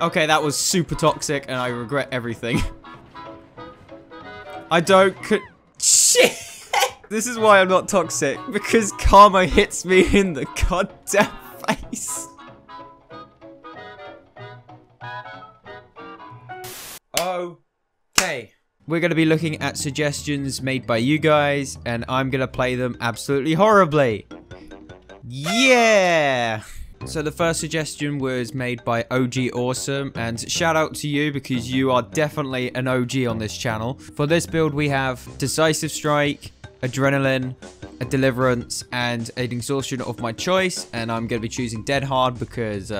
Okay, that was super toxic, and I regret everything. I don't... Shit! This is why I'm not toxic, because karma hits me in the goddamn face. Okay. We're going to be looking at suggestions made by you guys, and I'm going to play them absolutely horribly. Yeah! So the first suggestion was made by OG Awesome, and shout out to you because you are definitely an OG on this channel. For this build we have Decisive Strike, Adrenaline, a Deliverance, and an exhaustion of my choice, and I'm going to be choosing Dead Hard because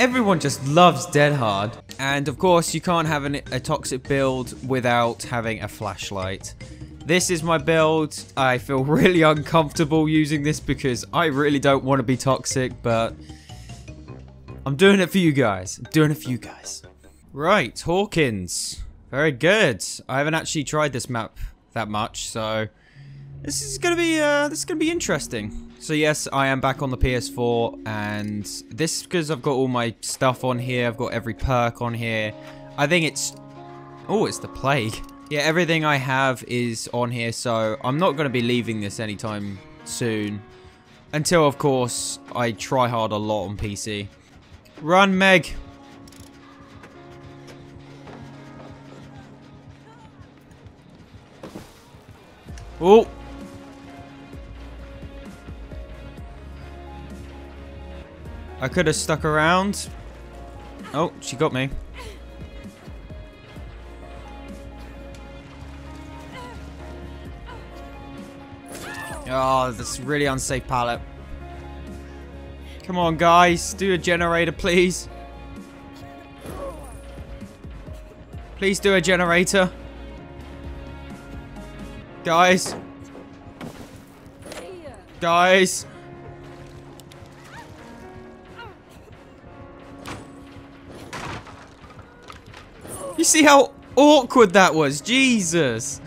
everyone just loves Dead Hard. And of course you can't have a toxic build without having a flashlight. This is my build. I feel really uncomfortable using this because I really don't want to be toxic, but I'm doing it for you guys. I'm doing it for you guys. Right, Hawkins. Very good. I haven't actually tried this map that much, so this is gonna be interesting. So yes, I am back on the PS4, and this is because I've got all my stuff on here. I've got every perk on here. I think it's... Oh, it's the Plague. Yeah, everything I have is on here, so I'm not going to be leaving this anytime soon. Until, of course, I try hard a lot on PC. Run, Meg! Oh! I could have stuck around. Oh, she got me. Oh, this really unsafe pallet. Come on, guys. Do a generator, please. Please do a generator. Guys. Guys. You see how awkward that was? Jesus.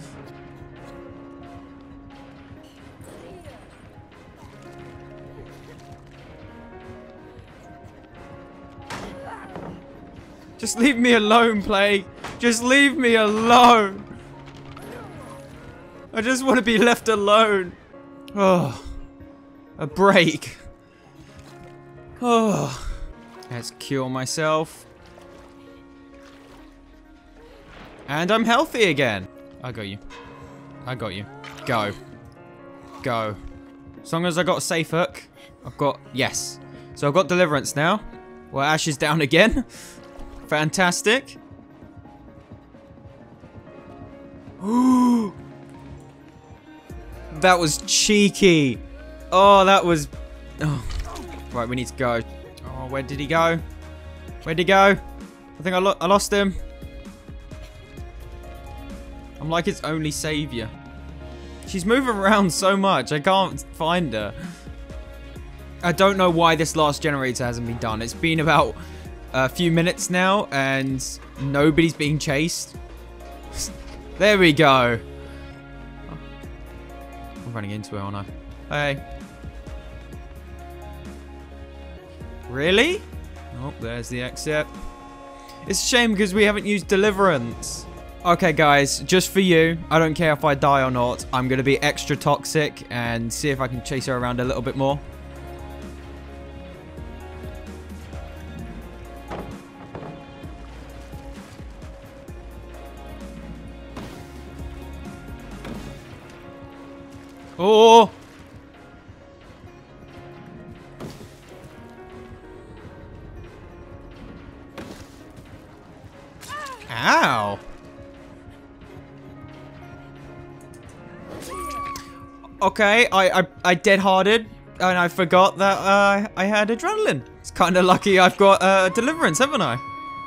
Just leave me alone, Plague. Just leave me alone. I just want to be left alone. Oh, a break. Oh, let's cure myself. And I'm healthy again. I got you. I got you. Go. Go. As long as I got a safe hook, I've got... Yes. So I've got Deliverance now. Well, Ash is down again. Fantastic. Ooh. That was cheeky. Oh, that was... Oh. Right, we need to go. Oh, where did he go? Where'd he go? I think I lost him. I'm like his only savior. She's moving around so much. I can't find her. I don't know why this last generator hasn't been done. It's been about... a few minutes now, and nobody's being chased. There we go. I'm running into it, aren't I? Hey. Really? Oh, there's the exit. It's a shame because we haven't used Deliverance. Okay, guys, just for you, I don't care if I die or not. I'm going to be extra toxic and see if I can chase her around a little bit more. Oh! Ow! Okay, I dead-hearted, and I forgot that I had Adrenaline. It's kind of lucky I've got Deliverance, haven't I?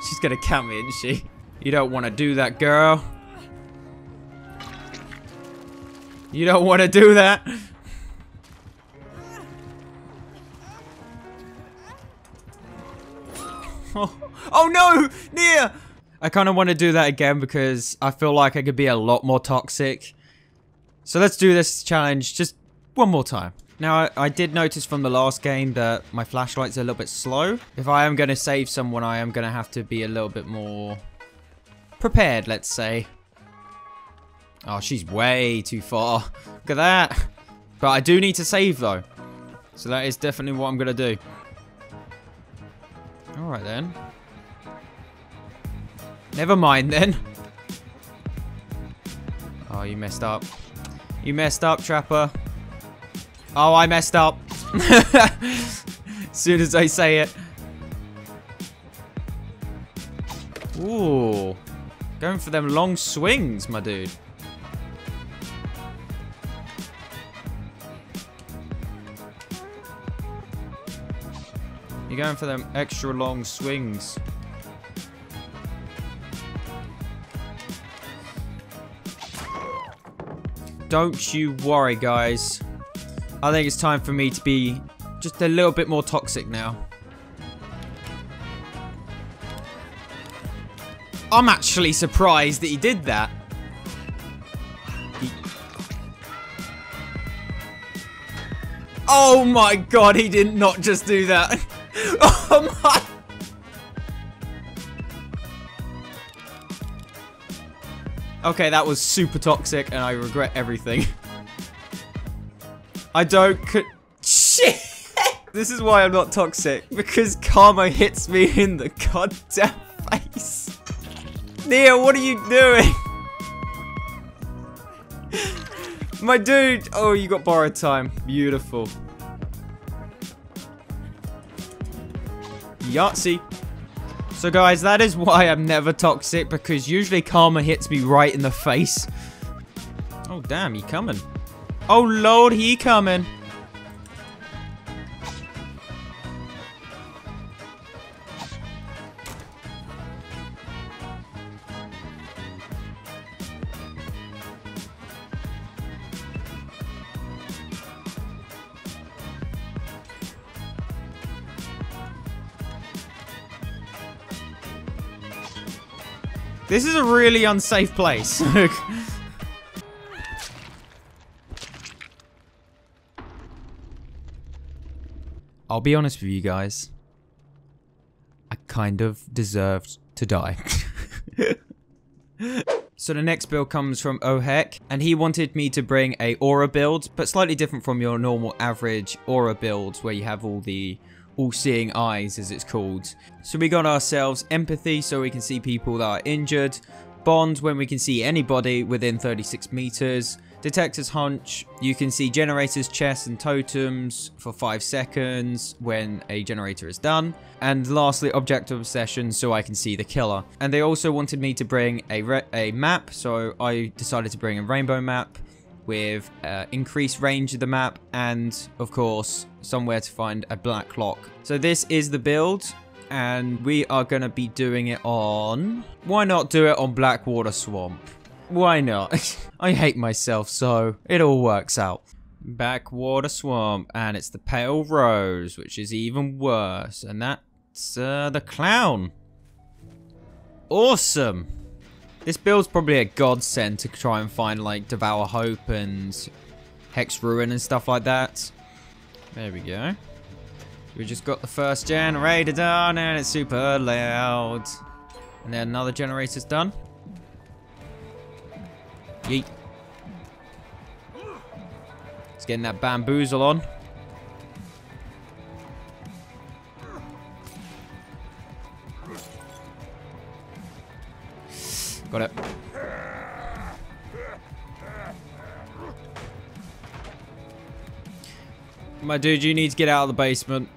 She's gonna count me, isn't she? You don't want to do that, girl. You don't want to do that. Oh no! Nia! I kind of want to do that again because I feel like I could be a lot more toxic. So let's do this challenge just one more time. Now, I did notice from the last game that my flashlight's a little bit slow. If I am going to save someone, I am going to have to be a little bit more prepared, let's say. Oh, she's way too far. Look at that. But I do need to save, though. So that is definitely what I'm going to do. Alright, then. Never mind, then. Oh, you messed up. You messed up, Trapper. Oh, I messed up. As soon as I say it. Ooh. Going for them long swings, my dude. You're going for them extra long swings. Don't you worry, guys. I think it's time for me to be just a little bit more toxic now. I'm actually surprised that he did that. Oh my god, he did not just do that. Oh my... Okay, that was super toxic and I regret everything. I don't shit! This is why I'm not toxic, because karma hits me in the goddamn face. Nia, what are you doing? My dude! Oh, you got borrowed time. Beautiful. Yahtzee. So guys, that is why I'm never toxic, because usually karma hits me right in the face. Oh damn, he coming. Oh lord, he coming. This is a really unsafe place. I'll be honest with you guys. I kind of deserved to die. So the next build comes from Oh Heck, and he wanted me to bring a aura build, but slightly different from your normal average aura build where you have all the all-seeing eyes, as it's called. So we got ourselves Empathy, so we can see people that are injured. Bond, when we can see anybody within 36 meters. Detector's Hunch, you can see generators, chests and totems for 5 seconds when a generator is done. And lastly, Object of Obsession, so I can see the killer. And they also wanted me to bring a map, so I decided to bring a rainbow map with increased range of the map and, of course, somewhere to find a black lock. So this is the build, and we are going to be doing it on... Why not do it on Blackwater Swamp? Why not? I hate myself, so it all works out. Blackwater Swamp, and it's the Pale Rose, which is even worse. And that's the Clown. Awesome. This build's probably a godsend to try and find, like, Devour Hope and Hex Ruin and stuff like that. There we go. We just got the first generator done, and it's super loud. And then another generator's done. Yeet. It's getting that bamboozle on. Got it. My dude, you need to get out of the basement.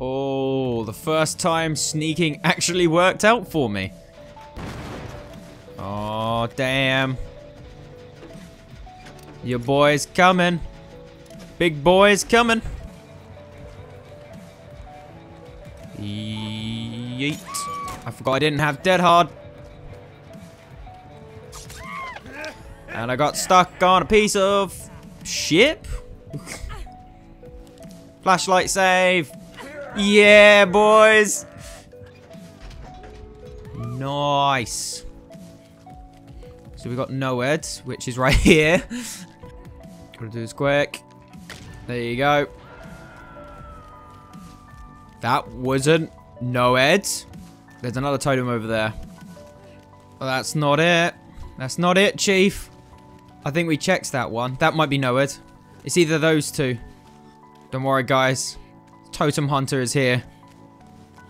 Oh, the first time sneaking actually worked out for me. Oh, damn. Your boy's coming. Big boy's coming. Yeet. I forgot I didn't have Dead Hard. And I got stuck on a piece of ship. Flashlight save. Yeah, boys. Nice. So we've got Noed, which is right here. Gotta do this quick. There you go. That wasn't Noed. There's another totem over there. Well, that's not it. That's not it, Chief. I think we checked that one. That might be Noed. It's either those two. Don't worry, guys. Totem Hunter is here.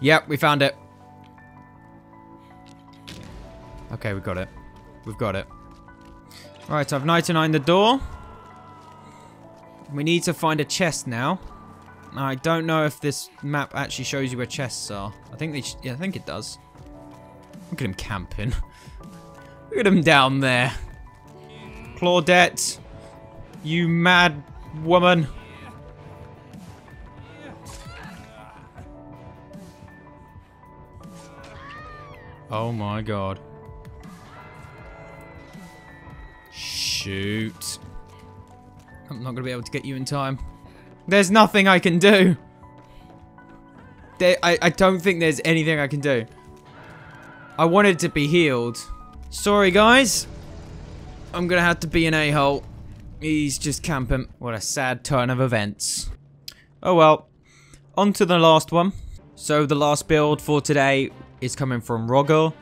Yep, we found it. Okay, we got it. We've got it. Right, I've 99 the door. We need to find a chest now. I don't know if this map actually shows you where chests are. I think they yeah, I think it does. Look at him camping. Look at him down there. Claudette, you mad woman. Oh my god. Shoot. I'm not going to be able to get you in time. There's nothing I can do. I don't think there's anything I can do. I wanted to be healed. Sorry, guys. I'm going to have to be an a-hole. He's just camping. What a sad turn of events. Oh, well. On to the last one. So, the last build for today is coming from Roggle.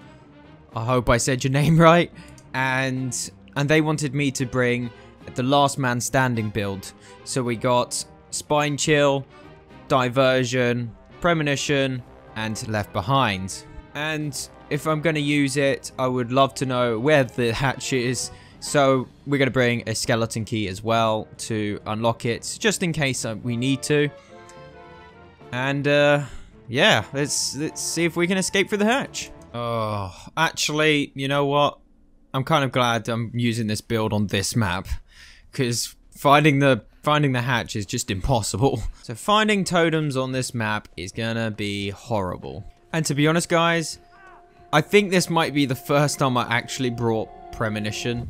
I hope I said your name right. And they wanted me to bring the last man standing build. So we got Spine Chill, Diversion, Premonition, and Left Behind. And if I'm going to use it, I would love to know where the hatch is. So we're going to bring a skeleton key as well to unlock it, just in case we need to. And yeah, let's see if we can escape through the hatch. Oh, actually, you know what? I'm kind of glad I'm using this build on this map, because finding the hatch is just impossible. So finding totems on this map is gonna be horrible. And to be honest, guys, I think this might be the first time I actually brought Premonition.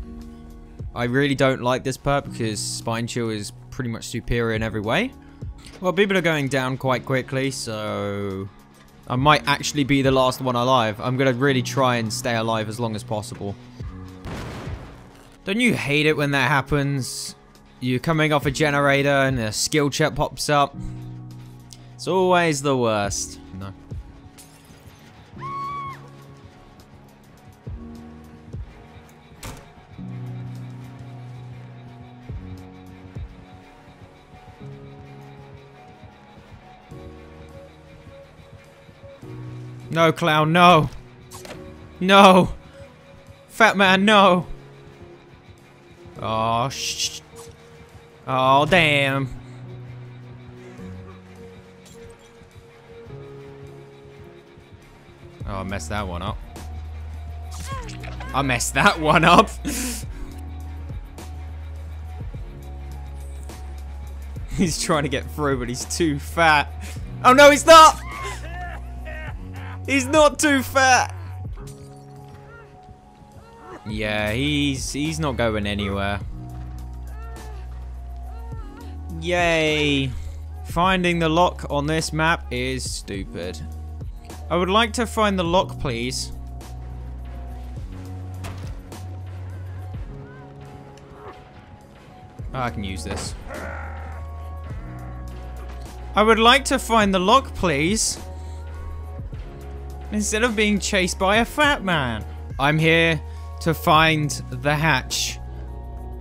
I really don't like this perk because Spine Chill is pretty much superior in every way. Well, people are going down quite quickly, so I might actually be the last one alive. I'm gonna really try and stay alive as long as possible. Don't you hate it when that happens? You're coming off a generator and a skill check pops up. It's always the worst. No. No, Clown, no. No. Fat man, no. Oh, shh. Oh, damn. Oh, I messed that one up. I messed that one up. He's trying to get through, but he's too fat. Oh, no, he's not. He's not too fat. Yeah, he's not going anywhere. Yay. Finding the lock on this map is stupid. I would like to find the lock, please. Oh, I can use this. I would like to find the lock, please. Instead of being chased by a fat man. I'm here to find the hatch,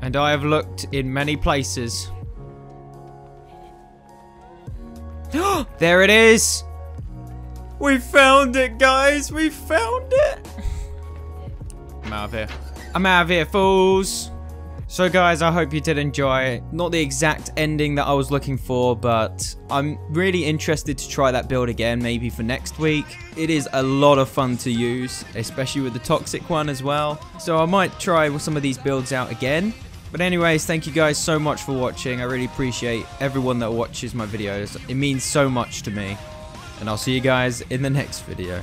and I have looked in many places. There it is! We found it, guys! We found it! I'm out of here. I'm out of here, fools! So guys, I hope you did enjoy. Not the exact ending that I was looking for, but I'm really interested to try that build again, maybe for next week. It is a lot of fun to use, especially with the toxic one as well. So I might try some of these builds out again. But anyways, thank you guys so much for watching. I really appreciate everyone that watches my videos. It means so much to me. And I'll see you guys in the next video.